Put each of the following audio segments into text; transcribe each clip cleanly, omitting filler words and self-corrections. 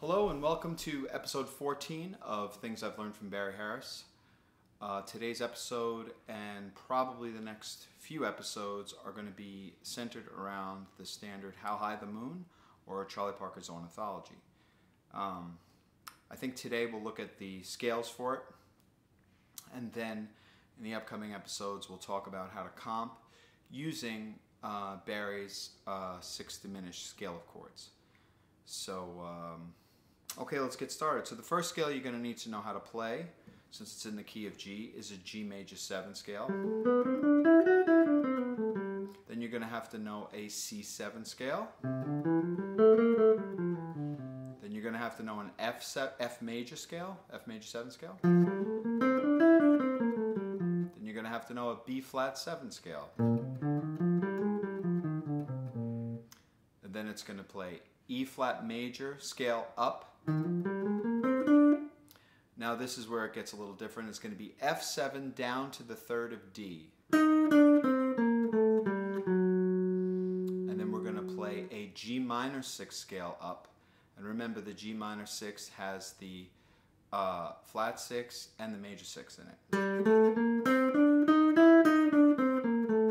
Hello and welcome to episode 14 of Things I've Learned from Barry Harris. Today's episode and probably the next few episodes are going to be centered around the standard How High the Moon or Charlie Parker's Ornithology. I think today we'll look at the scales for it, and then in the upcoming episodes we'll talk about how to comp using Barry's sixth diminished scale of chords. So, okay, let's get started. So the first scale you're going to need to know how to play, since it's in the key of G, is a G major 7 scale. Then you're going to have to know a C7 scale. Then you're going to have to know an F major scale, F major 7 scale. Then you're going to have to know a B flat 7 scale. And then it's going to play E flat major scale up. Now this is where it gets a little different. It's going to be F7 down to the third of D. And then we're going to play a G minor 6 scale up. And remember, the G minor 6 has the flat 6 and the major 6 in it. We're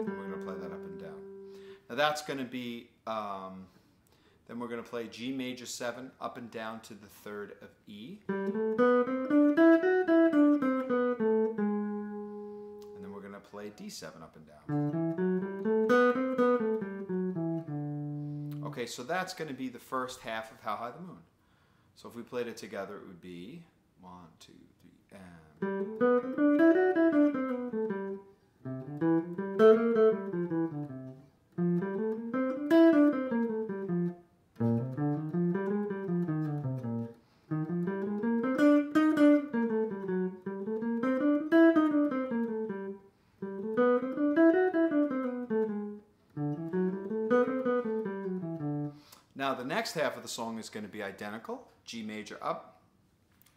going to play that up and down. Now that's going to be, then we're going to play G major 7 up and down to the third of E. And then we're going to play D7 up and down. Okay, so that's going to be the first half of How High the Moon. So if we played it together, it would be 1, 2, 3, and... Now the next half of the song is going to be identical. G major up,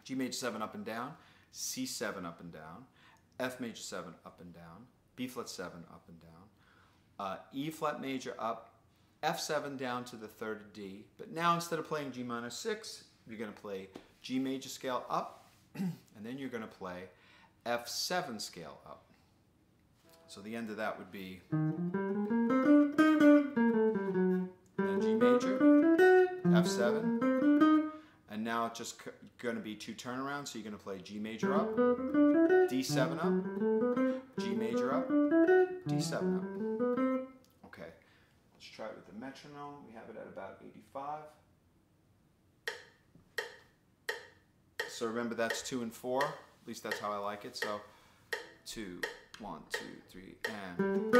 G major 7 up and down, C7 up and down, F major 7 up and down, B flat 7 up and down, E flat major up, F7 down to the third of D. But now instead of playing G minor 6, you're going to play G major scale up, and then you're going to play F7 scale up. So the end of that would be then G major, F7, and now it's just going to be two turnarounds, so you're going to play G major up, D7 up, G major up, D7 up. Okay, let's try it with the metronome. We have it at about 85. So remember, that's 2 and 4, at least that's how I like it, so 2, 1, 2, 3, and...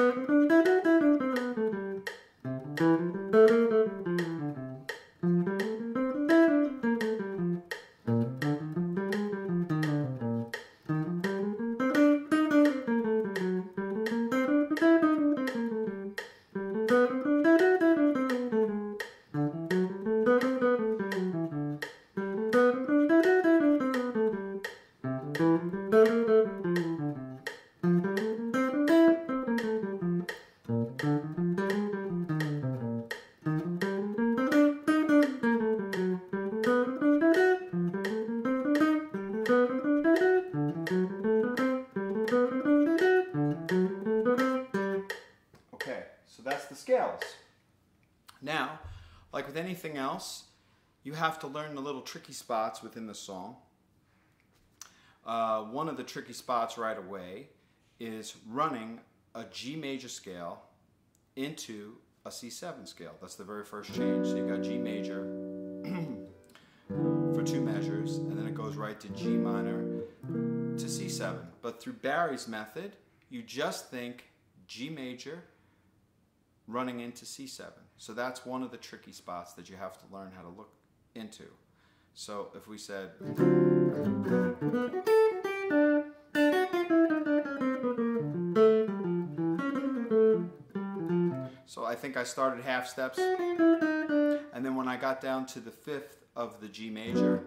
Now, like with anything else, you have to learn the little tricky spots within the song. One of the tricky spots right away is running a G major scale into a C7 scale. That's the very first change. So you got G major for two measures, and then it goes right to G minor to C7. But through Barry's method, you just think G major running into C7. So that's one of the tricky spots that you have to learn how to look into. So if we said... So I think I started half steps, and then when I got down to the fifth of the G major,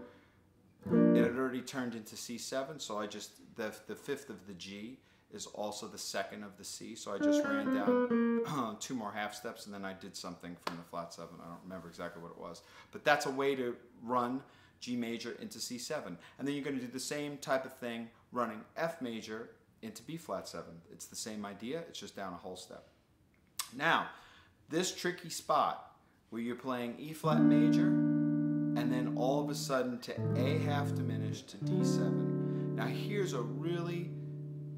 it had already turned into C7, so I just, the fifth of the G is also the second of the C, so I just ran down two more half steps, and then I did something from the flat seven. I don't remember exactly what it was, but that's a way to run G major into C7. And then you're going to do the same type of thing running F major into B flat seven. It's the same idea, it's just down a whole step. Now, this tricky spot where you're playing E flat major and then all of a sudden to A half diminished to D7. Now here's a really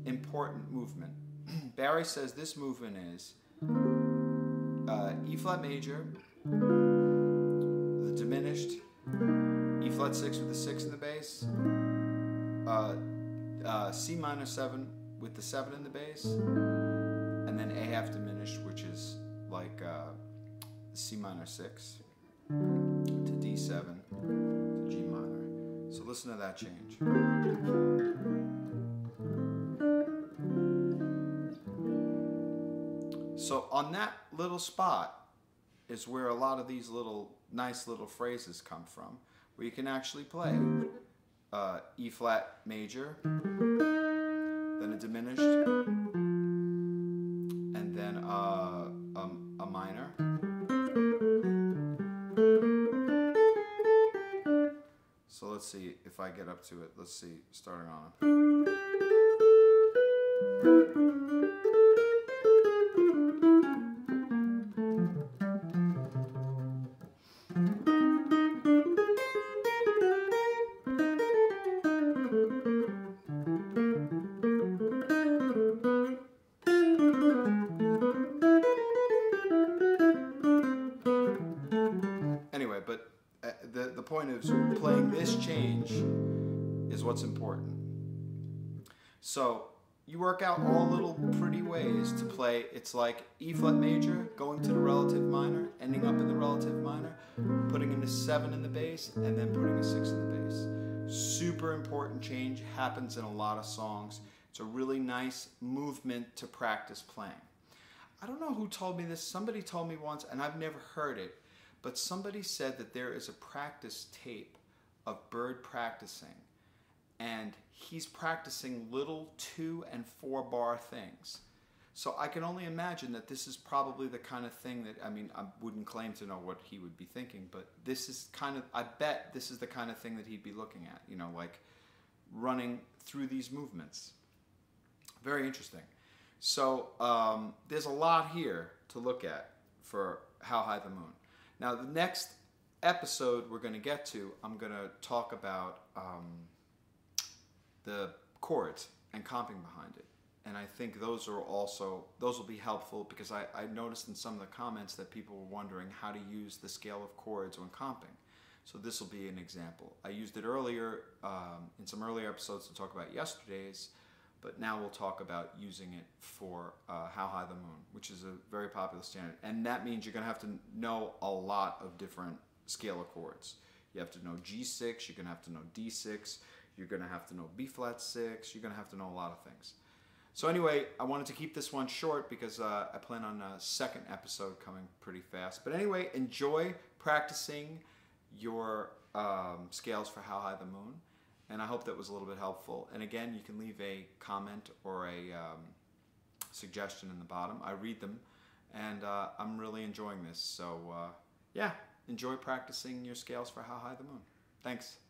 important movement. Barry says this movement is E flat major, the diminished, E flat six with the six in the bass, C minor seven with the seven in the bass, and then A half diminished, which is like C minor six to D7 to G minor. So listen to that change. So on that little spot is where a lot of these little nice little phrases come from, where you can actually play E flat major, then a diminished, and then a minor, so let's see if I get up to it. Let's see, starting on playing this change is what's important. So you work out all little pretty ways to play. It's like E flat major, going to the relative minor, ending up in the relative minor, putting in a seven in the bass, and then putting a six in the bass. Super important change, happens in a lot of songs. It's a really nice movement to practice playing. I don't know who told me this. Somebody told me once, and I've never heard it, but somebody said that there is a practice tape of Bird practicing, and he's practicing little 2 and 4 bar things. So I can only imagine that this is probably the kind of thing that, I mean, I wouldn't claim to know what he would be thinking, but this is kind of, I bet this is the kind of thing that he'd be looking at, you know, like running through these movements. Very interesting. So there's a lot here to look at for How High the Moon. Now, the next episode we're going to get to, I'm going to talk about the chords and comping behind it. And I think those are also, those will be helpful, because I noticed in some of the comments that people were wondering how to use the scale of chords when comping. So this will be an example. I used it earlier in some earlier episodes to talk about yesterdays, but now we'll talk about using it for How High the Moon, which is a very popular standard. And that means you're going to have to know a lot of different scalar chords. You have to know G6, you're going to have to know D6, you're going to have to know B flat 6, you're going to have to know a lot of things. So anyway, I wanted to keep this one short because I plan on a second episode coming pretty fast. But anyway, enjoy practicing your scales for How High the Moon. And I hope that was a little bit helpful. And again, you can leave a comment or a suggestion in the bottom. I read them, and I'm really enjoying this. So yeah, enjoy practicing your scales for How High the Moon. Thanks.